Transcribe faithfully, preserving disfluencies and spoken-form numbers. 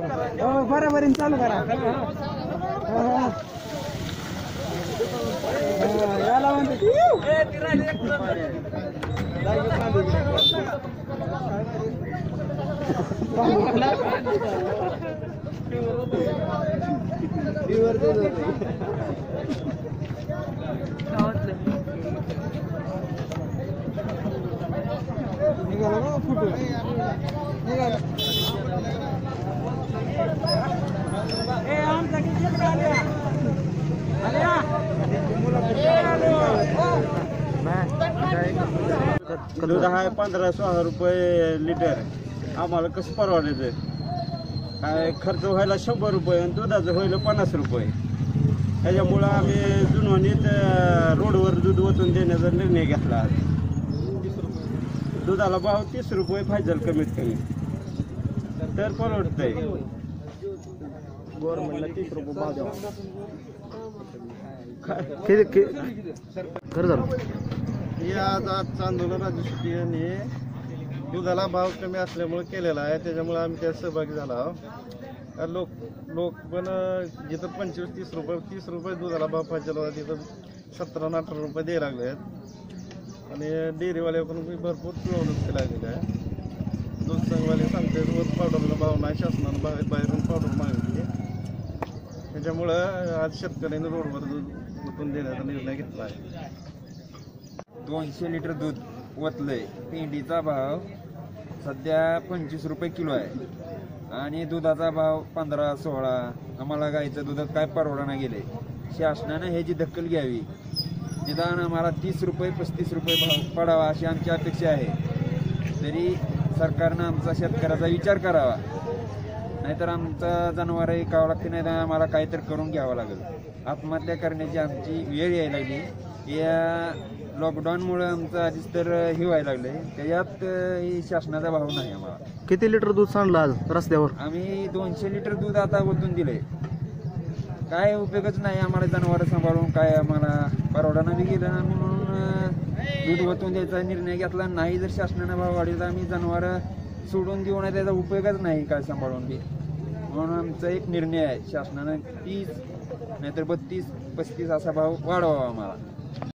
बराबर चालू करा याला दूध आहे पंधरा सोळा रुपये लिटर, आम्हाला कसं परवडायचं? काय खर्च व्हायला शंभर रुपये आणि दुधाचं व्हायला पन्नास रुपये. त्याच्यामुळं आम्ही जुनवणीत रोडवर दूध ओतून देण्याचा निर्णय घेतला. दुधाला भाव तीस रुपये पाहिजे कमीत कमी, तर परवडतंय. गव्हर्नमेंटला तीस रुपये भाव द्यावा. या आज आंदोलन राजश्री यांनी दुधाला भाव कमी असल्यामुळे केलेला आहे. त्याच्यामुळे आम्ही त्यात सहभागी झाला आहोत. लोक लोक पण जिथं पंचवीस तीस रुपये तीस रुपये दुधाला भाव पाहिजे होता तिथं सतरा अठरा रुपये द्यायला लागले आहेत. आणि डेअरीवाल्याकडून भरपूर पिळवणूक केली लागलेली आहे. दूध संघवाले सांगते रोज पावडरला भाव नाही, शासनानं बाहेर बाहेरून पावडर मागितली. त्याच्यामुळं आज शेतकऱ्यांनी रोडवर दूध उठून देण्याचा निर्णय घेतला आहे. दोनशे लिटर दूध ओतलंय. पेंडीचा भाव सध्या पंचवीस रुपये किलो आहे आणि दुधाचा भाव पंधरा सोळा. आम्हाला गाईचं दुधात काय परवडणं गेले. शासनानं ह्याची दखल घ्यावी. निदान आम्हाला तीस रुपये पस्तीस रुपये भाव पडावा अशी आमची अपेक्षा आहे. तरी सरकारनं आमचा शेतकऱ्याचा विचार करावा, नाहीतर आमचा जनावरही कावं लागते. नाही तर आम्हाला काहीतरी करून घ्यावं लागेल. आत्महत्या करण्याची आमची वेळ यायला लागली. या लॉकडाऊनमुळे आमचं आधीच तर हे व्हायला लागले. त्याच्यात शासनाचा भाव नाही आम्हाला. किती लिटर दूध सांडलं आज रस्त्यावर? आम्ही दोनशे लिटर दूध आता ओतून दिले. काय उपयोगच नाही आम्हाला जनावरं सांभाळून. काय आम्हाला परवडाना बी गेलं ना, म्हणून दूध ओतून द्यायचा निर्णय घेतला. नाही जर शासनानं भाव वाढवला आम्ही जनावरं सोडून देऊ नये. त्याचा उपयोगच नाही काय सांभाळून बी. म्हणून आमचा एक निर्णय आहे, शासनानं तीस नाहीतर बत्तीस पस्तीस असा भाव वाढवावा आम्हाला.